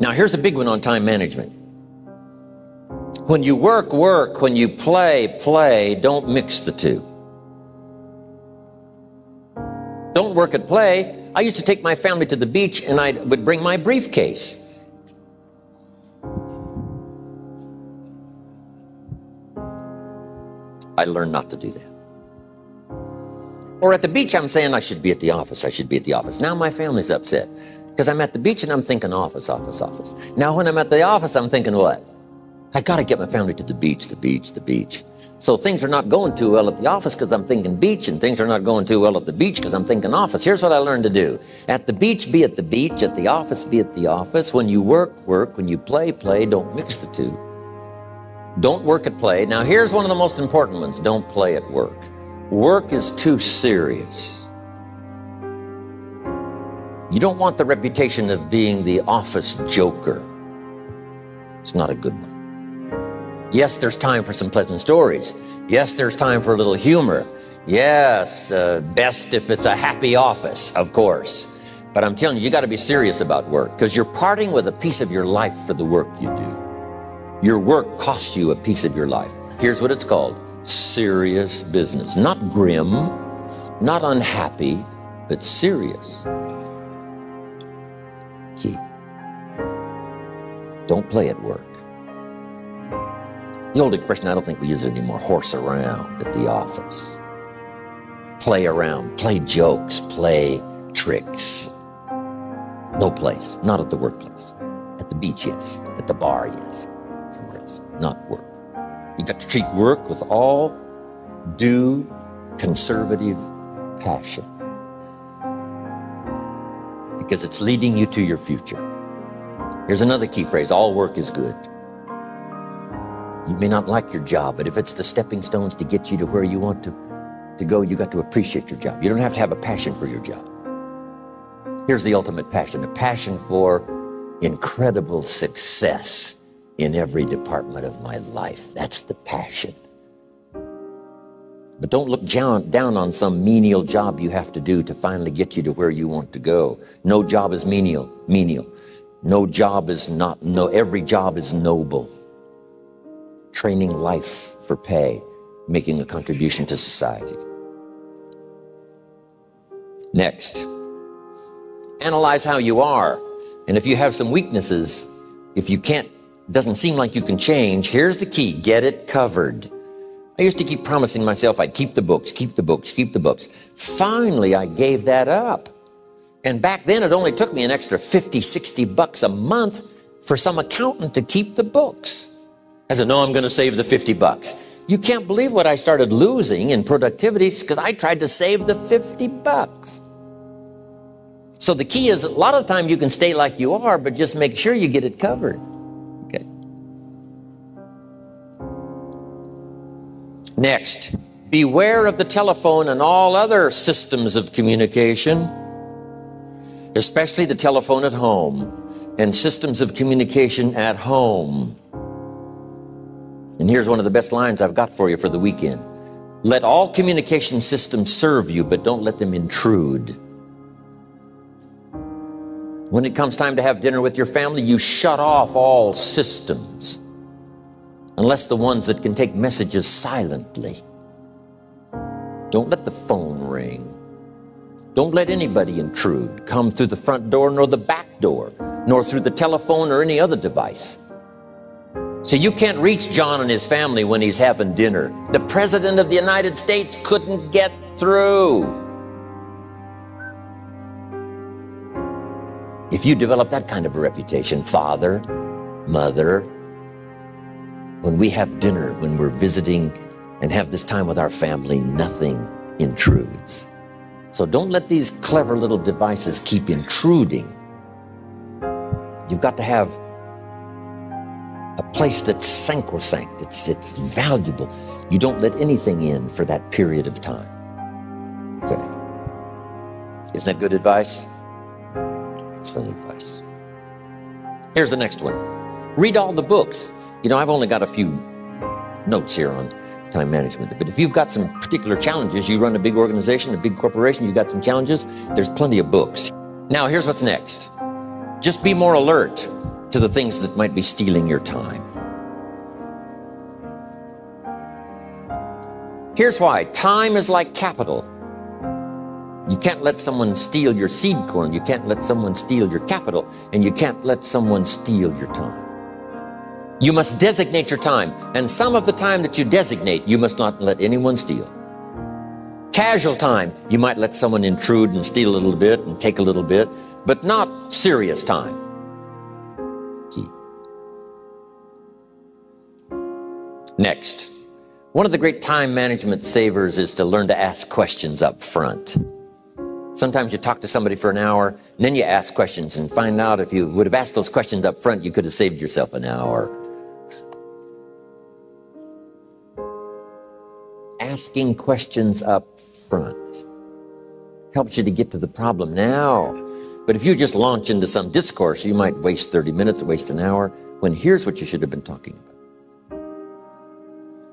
Now here's a big one on time management. When you work, work. When you play, play. Don't mix the two. Don't work at play. I used to take my family to the beach and I would bring my briefcase. I learned not to do that. Or at the beach, I'm saying I should be at the office. I should be at the office. Now my family's upset because I'm at the beach and I'm thinking office, office, office. Now when I'm at the office, I'm thinking what? I got to get my family to the beach, the beach, the beach. So things are not going too well at the office because I'm thinking beach, and things are not going too well at the beach because I'm thinking office. Here's what I learned to do. At the beach, be at the beach. At the office, be at the office. When you work, work. When you play, play. Don't mix the two. Don't work at play. Now here's one of the most important ones. Don't play at work. Work is too serious. You don't want the reputation of being the office joker. It's not a good one. Yes, there's time for some pleasant stories. Yes, there's time for a little humor. Yes, best if it's a happy office, of course. But I'm telling you, you got to be serious about work because you're parting with a piece of your life for the work you do. Your work costs you a piece of your life. Here's what it's called. Serious business. Not grim, not unhappy, but serious. Key. Don't play at work. The old expression, I don't think we use it anymore, horse around at the office. Play around, play jokes, play tricks. No place, not at the workplace. At the beach, yes. At the bar, yes. Somewhere else, not work. You got to treat work with all due conservative passion because it's leading you to your future. Here's another key phrase, all work is good. You may not like your job, but if it's the stepping stones to get you to where you want to go, you got to appreciate your job. You don't have to have a passion for your job. Here's the ultimate passion, a passion for incredible success. In every department of my life. That's the passion. But don't look down on some menial job you have to do to finally get you to where you want to go. No job is menial. No job is not, no, every job is noble. Training life for pay, making a contribution to society. Next, analyze how you are. And if you have some weaknesses, if you can't, doesn't seem like you can change, here's the key, get it covered. I used to keep promising myself I'd keep the books, keep the books, keep the books. Finally, I gave that up. And back then, it only took me an extra 50, 60 bucks a month for some accountant to keep the books. I said, no, I'm going to save the 50 bucks. You can't believe what I started losing in productivity because I tried to save the 50 bucks. So the key is a lot of the time you can stay like you are, but just make sure you get it covered. Next, beware of the telephone and all other systems of communication, especially the telephone at home and systems of communication at home. And here's one of the best lines I've got for you for the weekend. Let all communication systems serve you, but don't let them intrude. When it comes time to have dinner with your family, you shut off all systems. Unless the ones that can take messages silently. Don't let the phone ring. Don't let anybody intrude, come through the front door nor the back door, nor through the telephone or any other device. So you can't reach John and his family when he's having dinner. The President of the United States couldn't get through. If you develop that kind of a reputation, father, mother, when we have dinner, when we're visiting and have this time with our family, nothing intrudes. So don't let these clever little devices keep intruding. You've got to have a place that's sacrosanct, it's valuable. You don't let anything in for that period of time. Okay. Isn't that good advice? Excellent advice. Here's the next one. Read all the books. You know, I've only got a few notes here on time management, but if you've got some particular challenges, you run a big organization, a big corporation, you've got some challenges, there's plenty of books. Now, here's what's next. Just be more alert to the things that might be stealing your time. Here's why. Time is like capital. You can't let someone steal your seed corn. You can't let someone steal your capital. And you can't let someone steal your time. You must designate your time. And some of the time that you designate, you must not let anyone steal. Casual time, you might let someone intrude and steal a little bit and take a little bit, but not serious time. Key. Next, one of the great time management savers is to learn to ask questions up front. Sometimes you talk to somebody for an hour, and then you ask questions and find out if you would have asked those questions up front, you could have saved yourself an hour. Asking questions up front helps you to get to the problem now. But if you just launch into some discourse, you might waste 30 minutes, waste an hour, when here's what you should have been talking about.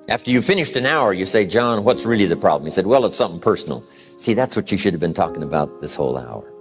After you finished an hour, you say, "John, what's really the problem?" He said, "Well, it's something personal." See, that's what you should have been talking about this whole hour.